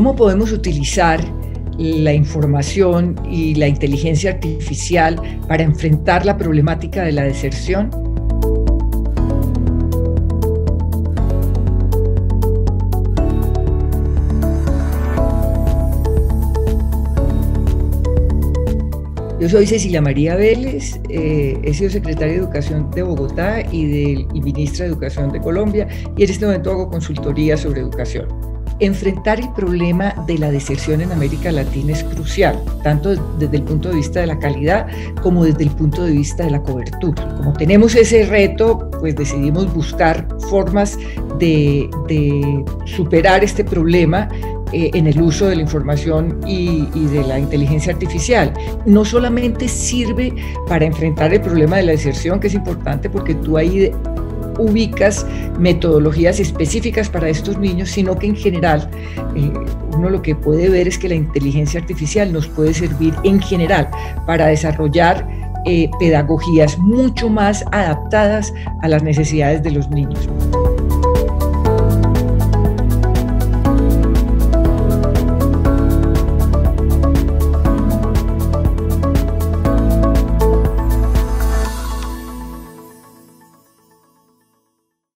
¿Cómo podemos utilizar la información y la inteligencia artificial para enfrentar la problemática de la deserción? Yo soy Cecilia María Vélez, he sido secretaria de Educación de Bogotá y ministra de Educación de Colombia, y en este momento hago consultoría sobre educación. Enfrentar el problema de la deserción en América Latina es crucial, tanto desde el punto de vista de la calidad como desde el punto de vista de la cobertura. Como tenemos ese reto, pues decidimos buscar formas de superar este problema en el uso de la información y de la inteligencia artificial. No solamente sirve para enfrentar el problema de la deserción, que es importante porque tú ahí ubicas metodologías específicas para estos niños, sino que en general uno lo que puede ver es que la inteligencia artificial nos puede servir en general para desarrollar pedagogías mucho más adaptadas a las necesidades de los niños.